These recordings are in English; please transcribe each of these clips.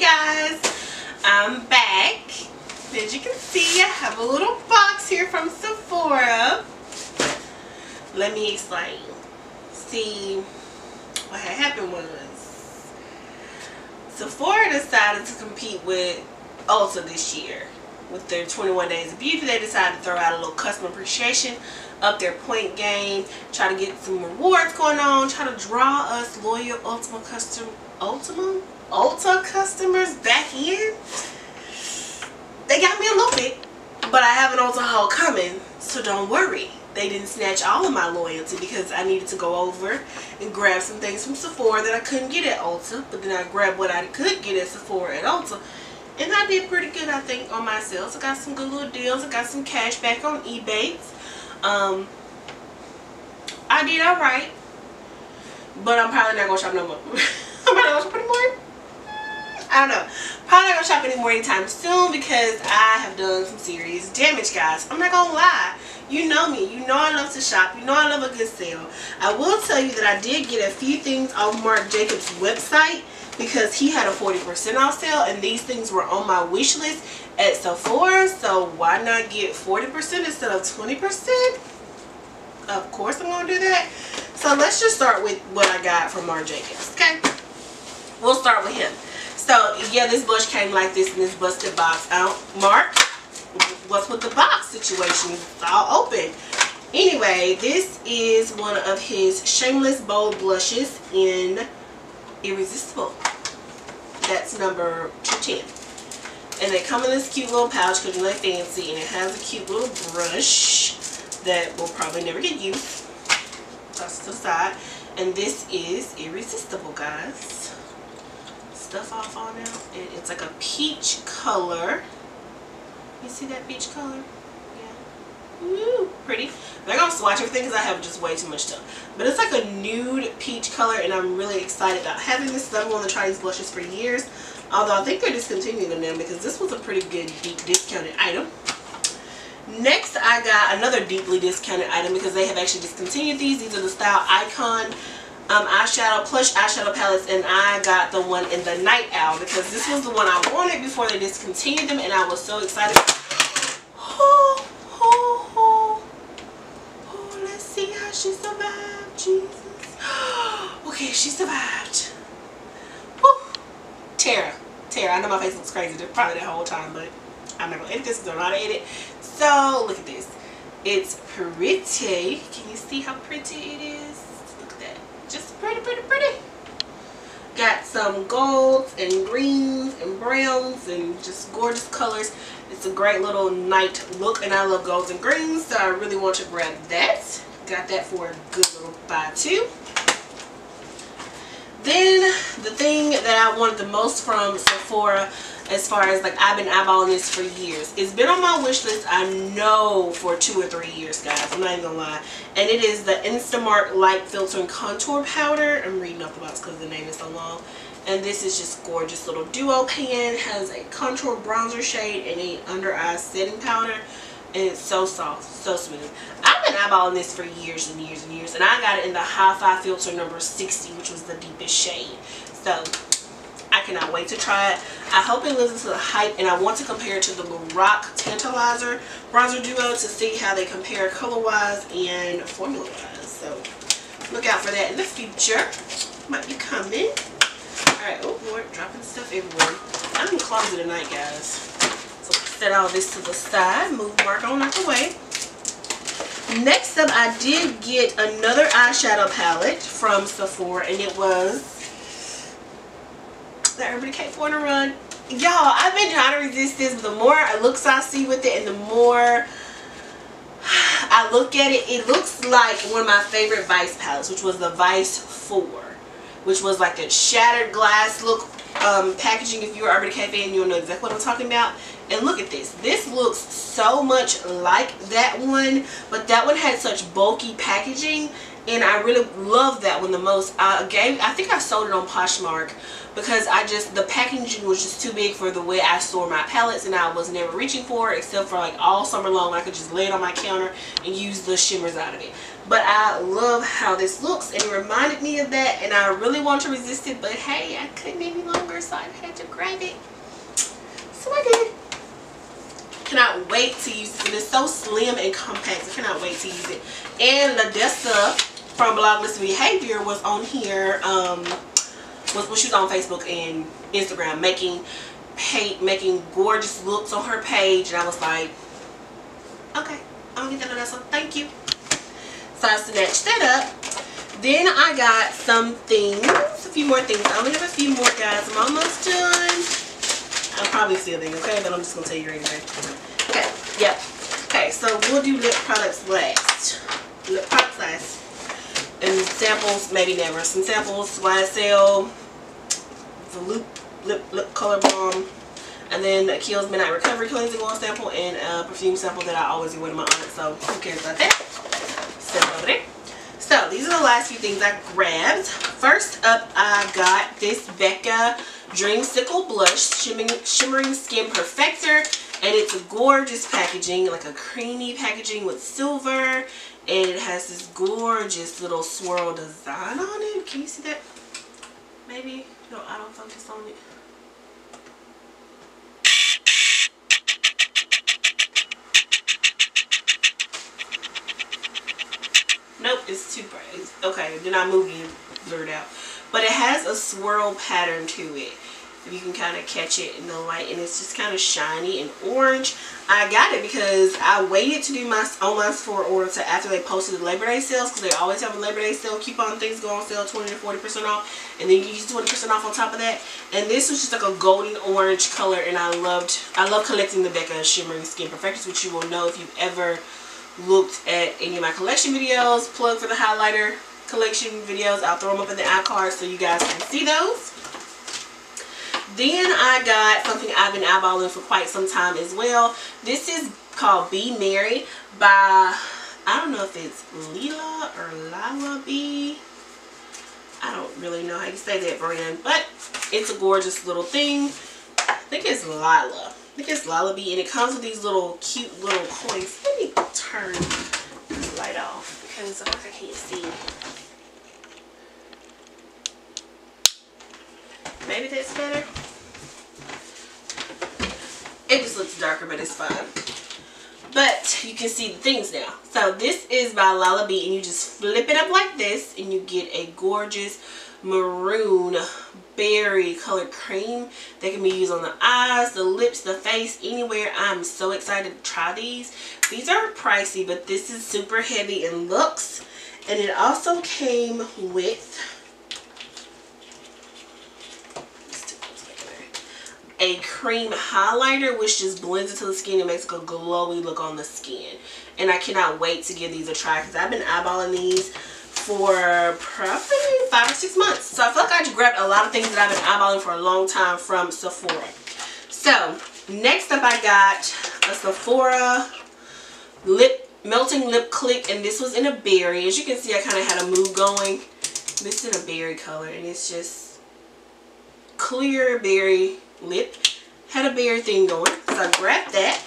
Hey guys, I'm back. As you can see, I have a little box here from Sephora. Let me explain. See, what had happened was Sephora decided to compete with Ulta this year. With their 21 Days of Beauty, they decided to throw out a little customer appreciation, up their point game, try to get some rewards going on, try to draw us loyal Ulta customers back in. They got me a little bit, but I have an Ulta haul coming, so don't worry. They didn't snatch all of my loyalty because I needed to go over and grab some things from Sephora that I couldn't get at Ulta, but then I grabbed what I could get at Sephora at Ulta. And I did pretty good, I think, on my sales. I got some good little deals. I got some cash back on Ebates. I did alright. But I'm probably not going to shop no more. I'm probably not going to shop anymore. I don't know. Probably not going to shop anymore anytime soon because I have done some serious damage, guys. I'm not going to lie. You know me. You know I love to shop. You know I love a good sale. I will tell you that I did get a few things off Marc Jacobs' website, because he had a 40% off sale and these things were on my wish list at Sephora, so why not get 40% instead of 20%? Of course I'm going to do that. So let's just start with what I got from Marc Jacobs, okay? We'll start with him. So yeah, this blush came like this in this busted box. Mark, what's with the box situation? It's all open. Anyway, this is one of his Shameless Bold Blushes in Irresistible. That's number 210, and they come in this cute little pouch because they're fancy, and it has a cute little brush that will probably never get used. Toss it to the side. And this is Irresistible, guys. Stuff off on now, and it's like a peach color. You see that peach color? Yeah. Woo, pretty. I'm not gonna swatch everything because I have just way too much stuff, but it's like a nude peach color, and I'm really excited about having this. I've been wanting to try these blushes for years, although I think they're discontinuing them now because this was a pretty good deep discounted item. Next, I got another deeply discounted item because they have actually discontinued these. These are the Style Icon eyeshadow plush eyeshadow palettes, and I got the one in the Night Owl because this was the one I wanted before they discontinued them, and I was so excited. She survived, Jesus. Okay, she survived. Woo. Tara, I know my face looks crazy probably the whole time, but I'm not gonna edit this because I don't know how to edit. So look at this. It's pretty. Can you see how pretty it is? Look at that. Just pretty. Got some golds and greens and browns and just gorgeous colors. It's a great little night look, and I love golds and greens, so I really want to grab that. Got that for a good little buy too. Then the thing that I wanted the most from Sephora, as far as like I've been eyeballing this for years, it's been on my wish list, I know, for 2 or 3 years, guys. I'm not even gonna lie. And it is the Instamart Light Filter and Contour Powder. I'm reading off the box because the name is so long. And this is just gorgeous little duo pan. Has a contour bronzer shade and a under eye setting powder. And it's so soft, so smooth. I've been eyeballing this for years and years and years, and I got it in the Hi-Fi filter number 60, which was the deepest shade. So I cannot wait to try it. I hope it lives up to the hype, and I want to compare it to the Morocc Tantalizer Bronzer Duo to see how they compare color-wise and formula-wise. So look out for that in the future. Might be coming. Alright, oh Lord, dropping stuff everywhere. I'm in the closet tonight, guys. Set all this to the side, move Mark on out the way. Next up, I did get another eyeshadow palette from Sephora, and it was the Urban Decay For to Run. Y'all, I've been trying to resist this, but the more looks I see with it and the more I look at it, it looks like one of my favorite Vice palettes, which was the Vice 4, which was like a shattered glass look packaging. If you're an Urban Decay fan, you'll know exactly what I'm talking about. And look at this. This looks so much like that one, but that one had such bulky packaging, and I really love that one the most. I think I sold it on Poshmark because the packaging was just too big for the way I store my palettes, and I was never reaching for it except for like all summer long. I could just lay it on my counter and use the shimmers out of it. But I love how this looks, and it reminded me of that, and I really want to resist it, but hey, I couldn't any longer, so I had to grab it. So I did. Cannot wait to use this, and it's so slim and compact. I cannot wait to use it. And Ladessa from Blogless Behavior was on here, she was on Facebook and Instagram making gorgeous looks on her page, and I was like, okay, I'm gonna get that Ladessa, thank you. So I snatched that up. Then I got some things, a few more things. I only have a few more, guys. I'm almost done. I'm probably stealing, okay? But I'm just gonna tell you right now. Okay, yep. Okay, so we'll do lip products last. Lip products last. And samples, maybe never. Some samples, YSL, the lip color balm, and then Kiehl's Midnight Recovery Cleansing Oil sample, and a perfume sample that I always do with my aunt, so who cares about that? So these are the last few things I grabbed. First up, I got this Becca Dream Sickle Blush Shimmering Skin Perfector, and it's a gorgeous packaging, like a creamy packaging with silver, and it has this gorgeous little swirl design on it. Can you see that? Maybe, no, I don't focus on it. Nope, it's too bright. Okay, then I moved and blurred out. But it has a swirl pattern to it, if you can kind of catch it in the light, and it's just kind of shiny and orange. I got it because I waited to do my online Sephora order to after they posted the Labor Day sales, because they always have a Labor Day sale coupon. Things go on sale 20 to 40% off, and then you use 20% off on top of that. And this was just like a golden orange color, and I love collecting the Becca Shimmering Skin Perfectors, which you will know if you've ever looked at any of my collection videos. Plug for the highlighter collection videos, I'll throw them up in the iCard so you guys can see those. Then I got something I've been eyeballing for quite some time as well. This is called Be Merry by, I don't know if it's Lila or Lila B, I don't really know how you say that brand, but it's a gorgeous little thing. I think it's Lila B, and it comes with these little cute little coins. Let me turn this light off because I can't see. Maybe that's better. It just looks darker, but it's fine. But you can see the things now. So this is by Lila B, and you just flip it up like this, and you get a gorgeous maroon berry colored cream that can be used on the eyes, the lips, the face, anywhere. I'm so excited to try these. These are pricey, but this is super heavy in looks, and it also came with a cream highlighter, which just blends into the skin and makes a glowy look on the skin. And I cannot wait to give these a try because I've been eyeballing these for probably 5 or 6 months. So I feel like I just grabbed a lot of things that I've been eyeballing for a long time from Sephora. So next up, I got a Sephora Lip Melting Lip Click, and this was in a berry. As you can see, I kind of had a mood going. This is in a berry color, and it's just clear berry lip. Had a berry thing going, so I grabbed that.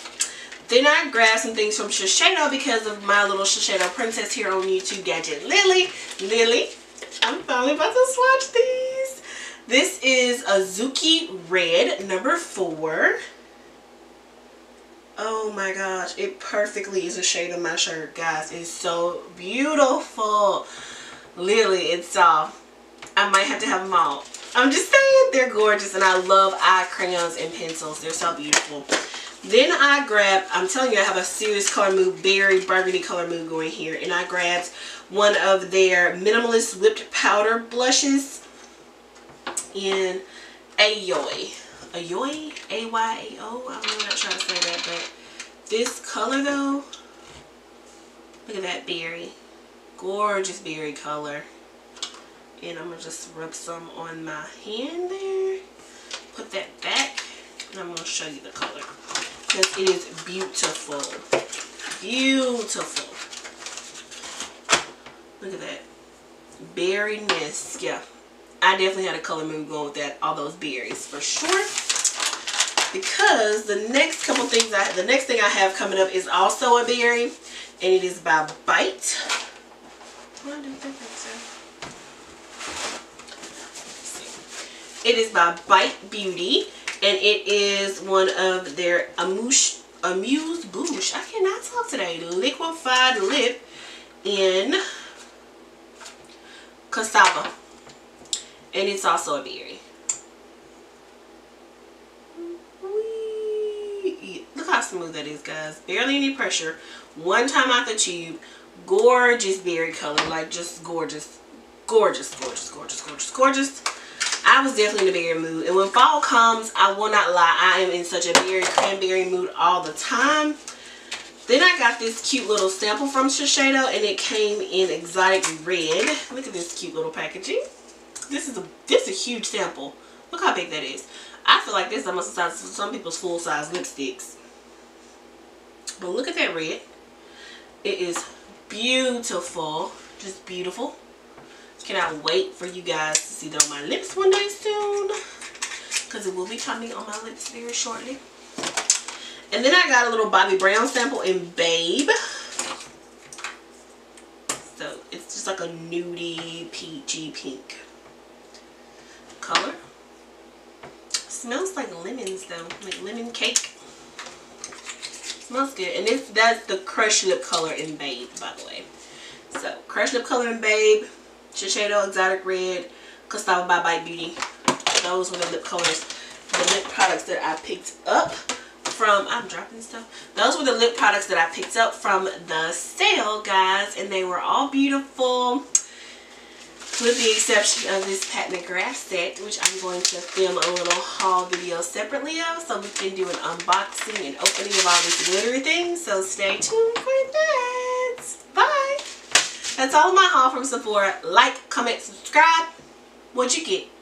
Then I grabbed some things from Shiseido because of my little Shiseido princess here on YouTube, Gadgetlily. I'm finally about to swatch these. This is Azuki Red #4. Oh my gosh, it perfectly is a shade of my shirt, guys. It's so beautiful. Lily, it's soft. I might have to have them all. I'm just saying, they're gorgeous, and I love eye crayons and pencils. They're so beautiful. Then I grabbed, I'm telling you, I have a serious color mood, berry burgundy color mood going here. And I grabbed one of their minimalist whipped powder blushes in Ayoi. Ayoi? A-Y-A-O? I'm really not trying to say that, but this color though, look at that berry. Gorgeous berry color. And I'm going to just rub some on my hand there. Put that back. And I'm going to show you the color, because it is beautiful. Beautiful. Look at that. Berryness. Yeah. I definitely had a color mood going with that. All those berries for sure. Because the next thing I have coming up is also a berry. And it is by Bite One, two, three, four. It is by Bite Beauty, and it is one of their Amuse Bouche. I cannot talk today. Liquefied lip in cassava, and it's also a berry. Look how smooth that is, guys. Barely any pressure. One time out the tube. Gorgeous berry color, like just gorgeous, gorgeous, gorgeous, gorgeous, gorgeous, gorgeous. I was definitely in the berry mood, and when fall comes, I will not lie, I am in such a berry cranberry mood all the time. Then I got this cute little sample from Shiseido, and it came in exotic red. Look at this cute little packaging. This is a huge sample. Look how big that is. I feel like this is almost the size of some people's full size lipsticks. But look at that red. It is beautiful, just beautiful. Cannot wait for you guys to see it on my lips one day soon, because it will be coming on my lips very shortly. And then I got a little Bobbi Brown sample in Babe. So it's just like a nudie peachy pink color. Smells like lemons though, like lemon cake. Smells good. And this, that's the Crush Lip Color in Babe, by the way. So Crush Lip Color in Babe, Shiseido Exotic Red, Cassava by Bite Beauty. Those were the lip colors, the lip products that I picked up from, I'm dropping stuff. Those were the lip products that I picked up from the sale, guys, and they were all beautiful. With the exception of this Pat McGrath set, which I'm going to film a little haul video separately of, so we can do an unboxing and opening of all these glittery things. So stay tuned for that. Bye. That's all of my haul from Sephora. Like, comment, subscribe. What'd you get?